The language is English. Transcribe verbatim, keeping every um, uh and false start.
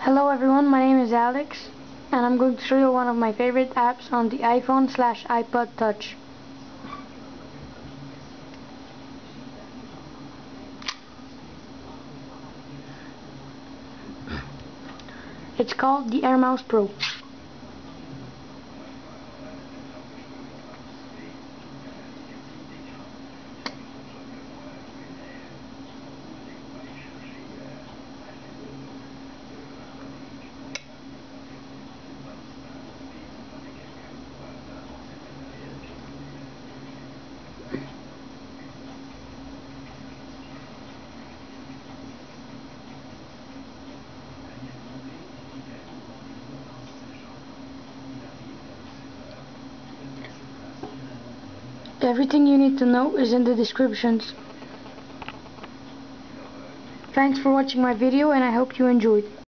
Hello everyone, my name is Alex and I'm going to show you one of my favorite apps on the iPhone slash iPod Touch. It's called the Air Mouse Pro. Everything you need to know is in the descriptions. Thanks for watching my video and I hope you enjoyed.